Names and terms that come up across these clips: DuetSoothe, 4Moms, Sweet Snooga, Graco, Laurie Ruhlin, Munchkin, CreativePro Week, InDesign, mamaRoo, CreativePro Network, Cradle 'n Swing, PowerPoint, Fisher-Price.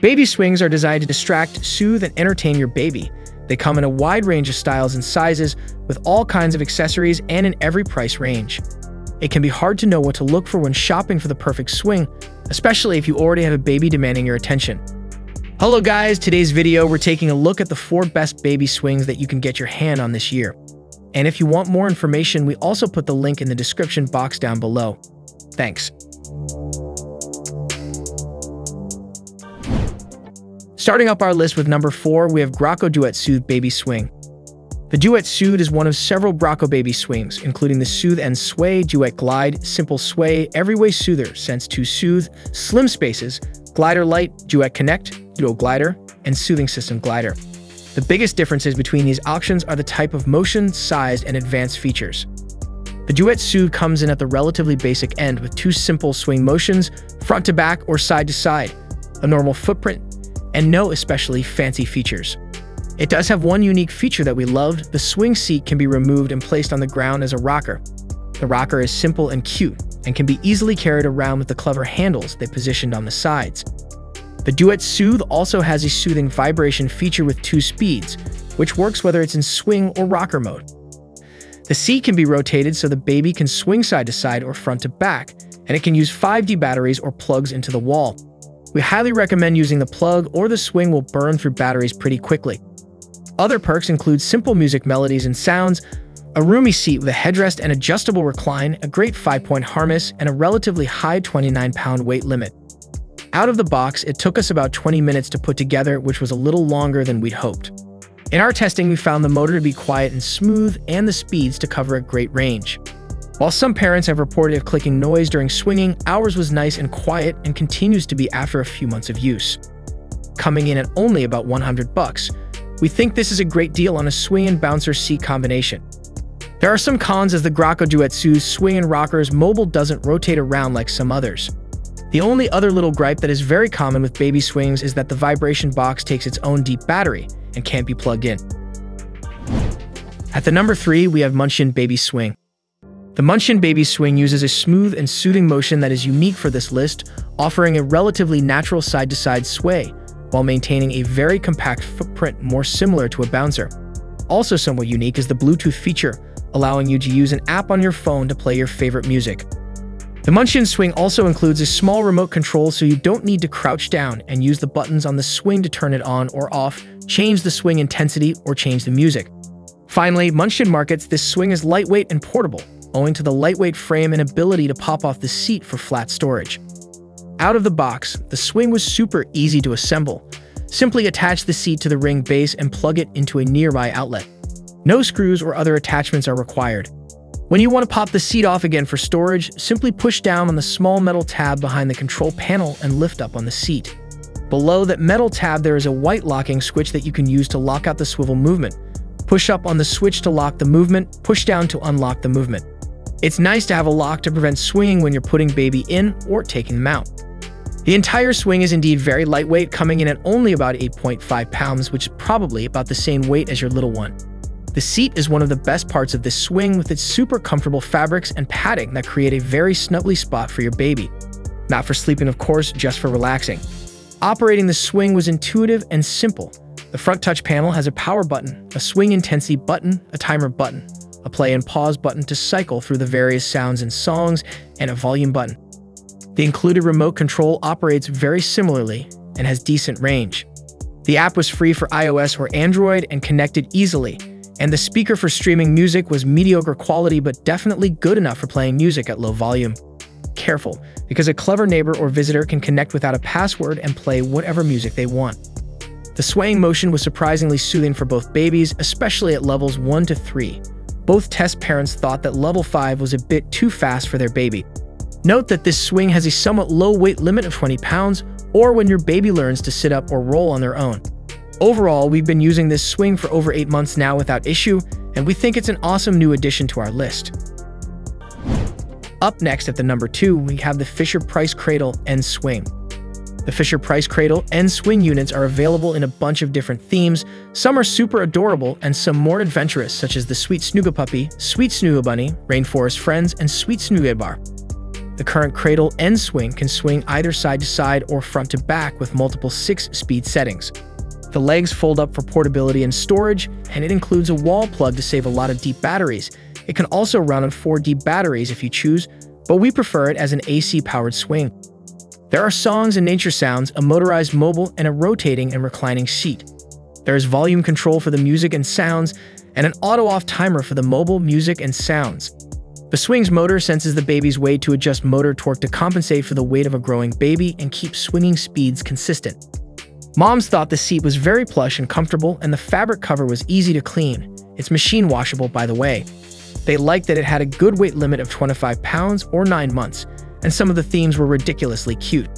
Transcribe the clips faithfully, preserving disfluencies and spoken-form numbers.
Baby swings are designed to distract, soothe, and entertain your baby. They come in a wide range of styles and sizes, with all kinds of accessories and in every price range. It can be hard to know what to look for when shopping for the perfect swing, especially if you already have a baby demanding your attention. Hello guys, today's video we're taking a look at the four best baby swings that you can get your hand on this year. And if you want more information, we also put the link in the description box down below. Thanks. Starting up our list with number four, we have Graco DuetSoothe Baby Swing. The DuetSoothe is one of several Graco baby swings, including the Soothe and Sway, Duet Glide, Simple Sway, Everyway Soother, Sense two Soothe, Slim Spaces, Glider Light, Duet Connect, Duo Glider, and Soothing System Glider. The biggest differences between these options are the type of motion, size, and advanced features. The DuetSoothe comes in at the relatively basic end with two simple swing motions, front to back or side to side, a normal footprint, and no especially fancy features. It does have one unique feature that we loved: the swing seat can be removed and placed on the ground as a rocker. The rocker is simple and cute, and can be easily carried around with the clever handles they positioned on the sides. The DuetSoothe also has a soothing vibration feature with two speeds, which works whether it's in swing or rocker mode. The seat can be rotated so the baby can swing side to side or front to back, and it can use five D batteries or plugs into the wall. We highly recommend using the plug, or the swing will burn through batteries pretty quickly. Other perks include simple music melodies and sounds, a roomy seat with a headrest and adjustable recline, a great five-point harness, and a relatively high twenty-nine pound weight limit. Out of the box, it took us about twenty minutes to put together, which was a little longer than we'd hoped. In our testing, we found the motor to be quiet and smooth, and the speeds to cover a great range. While some parents have reported of clicking noise during swinging, ours was nice and quiet and continues to be after a few months of use. Coming in at only about one hundred bucks, we think this is a great deal on a swing and bouncer seat combination. There are some cons, as the Graco DuetSoothe swing and rockers mobile doesn't rotate around like some others. The only other little gripe that is very common with baby swings is that the vibration box takes its own deep battery and can't be plugged in. At the number three, we have Munchkin Baby Swing. The Munchkin baby swing uses a smooth and soothing motion that is unique for this list, offering a relatively natural side-to-side sway, while maintaining a very compact footprint more similar to a bouncer. Also somewhat unique is the Bluetooth feature, allowing you to use an app on your phone to play your favorite music. The Munchkin swing also includes a small remote control, so you don't need to crouch down and use the buttons on the swing to turn it on or off, change the swing intensity, or change the music. Finally, Munchkin markets this swing as lightweight and portable, owing to the lightweight frame and ability to pop off the seat for flat storage. Out of the box, the swing was super easy to assemble. Simply attach the seat to the ring base and plug it into a nearby outlet. No screws or other attachments are required. When you want to pop the seat off again for storage, simply push down on the small metal tab behind the control panel and lift up on the seat. Below that metal tab, there is a white locking switch that you can use to lock out the swivel movement. Push up on the switch to lock the movement, push down to unlock the movement. It's nice to have a lock to prevent swinging when you're putting baby in or taking them out. The entire swing is indeed very lightweight, coming in at only about eight point five pounds, which is probably about the same weight as your little one. The seat is one of the best parts of this swing, with its super comfortable fabrics and padding that create a very snuggly spot for your baby. Not for sleeping, of course, just for relaxing. Operating the swing was intuitive and simple. The front touch panel has a power button, a swing intensity button, a timer button, a play and pause button to cycle through the various sounds and songs, and a volume button. The included remote control operates very similarly and has decent range. The app was free for iOS or Android and connected easily, and the speaker for streaming music was mediocre quality but definitely good enough for playing music at low volume. Careful, because a clever neighbor or visitor can connect without a password and play whatever music they want. The swaying motion was surprisingly soothing for both babies, especially at levels one to three. Both test parents thought that level five was a bit too fast for their baby. Note that this swing has a somewhat low weight limit of twenty pounds, or when your baby learns to sit up or roll on their own. Overall, we've been using this swing for over eight months now without issue, and we think it's an awesome new addition to our list. Up next at the number two, we have the Fisher-Price Cradle 'n Swing. The Fisher-Price Cradle 'n Swing units are available in a bunch of different themes. Some are super adorable and some more adventurous, such as the Sweet Snooga Puppy, Sweet Snooga Bunny, Rainforest Friends, and Sweet Snooga Bar. The current Cradle 'n Swing can swing either side to side or front to back with multiple six-speed settings. The legs fold up for portability and storage, and it includes a wall plug to save a lot of D batteries. It can also run on four D batteries if you choose, but we prefer it as an A C-powered swing. There are songs and nature sounds, a motorized mobile, and a rotating and reclining seat. There is volume control for the music and sounds, and an auto-off timer for the mobile music and sounds. The swing's motor senses the baby's weight to adjust motor torque to compensate for the weight of a growing baby and keep swinging speeds consistent. Moms thought the seat was very plush and comfortable, and the fabric cover was easy to clean. It's machine washable, by the way. They liked that it had a good weight limit of twenty-five pounds or nine months, and some of the themes were ridiculously cute.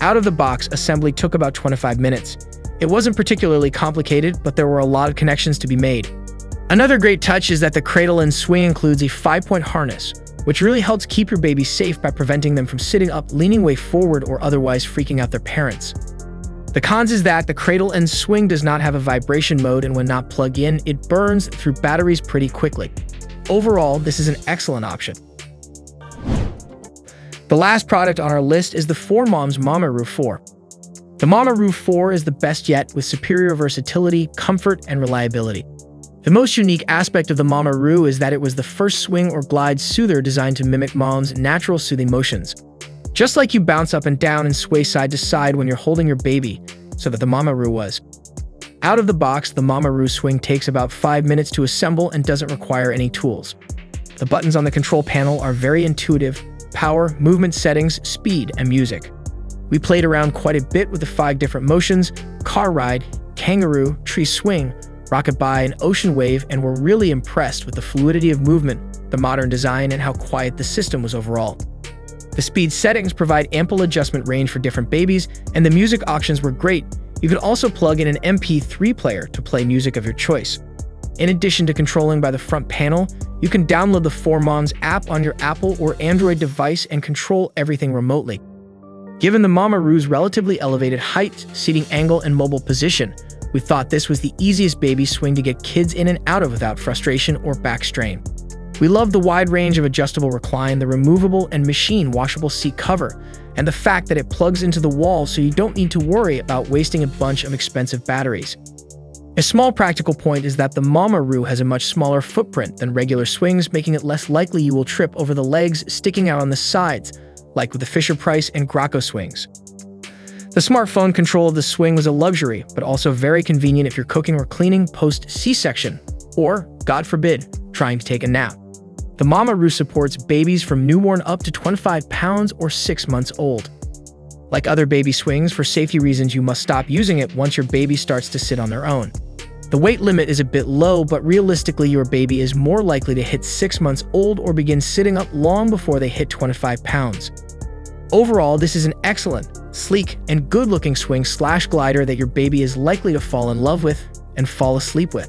Out of the box, assembly took about twenty-five minutes. It wasn't particularly complicated, but there were a lot of connections to be made. Another great touch is that the Cradle 'n Swing includes a five-point harness, which really helps keep your baby safe by preventing them from sitting up, leaning way forward, or otherwise freaking out their parents. The cons is that the Cradle 'n Swing does not have a vibration mode, and when not plugged in, it burns through batteries pretty quickly. Overall, this is an excellent option. The last product on our list is the four moms mamaRoo four. The mamaRoo four is the best yet, with superior versatility, comfort, and reliability. The most unique aspect of the mamaRoo is that it was the first swing or glide soother designed to mimic mom's natural soothing motions. Just like you bounce up and down and sway side to side when you're holding your baby, so that the mamaRoo was. Out of the box, the mamaRoo swing takes about five minutes to assemble and doesn't require any tools. The buttons on the control panel are very intuitive: power, movement settings, speed, and music. We played around quite a bit with the five different motions: car ride, kangaroo, tree swing, rocket by, and ocean wave, and were really impressed with the fluidity of movement, the modern design, and how quiet the system was overall. The speed settings provide ample adjustment range for different babies, and the music options were great. You could also plug in an M P three player to play music of your choice. In addition to controlling by the front panel, you can download the four moms app on your Apple or Android device and control everything remotely. Given the mamaRoo's relatively elevated height, seating angle, and mobile position, we thought this was the easiest baby swing to get kids in and out of without frustration or back strain. We love the wide range of adjustable recline, the removable and machine washable seat cover, and the fact that it plugs into the wall so you don't need to worry about wasting a bunch of expensive batteries. A small practical point is that the mamaRoo has a much smaller footprint than regular swings, making it less likely you will trip over the legs sticking out on the sides, like with the Fisher-Price and Graco swings. The smartphone control of the swing was a luxury, but also very convenient if you're cooking or cleaning post C-section, or, God forbid, trying to take a nap. The mamaRoo supports babies from newborn up to twenty-five pounds or six months old. Like other baby swings, for safety reasons you must stop using it once your baby starts to sit on their own. The weight limit is a bit low, but realistically your baby is more likely to hit six months old or begin sitting up long before they hit twenty-five pounds. Overall, this is an excellent, sleek, and good-looking swing slash glider that your baby is likely to fall in love with and fall asleep with.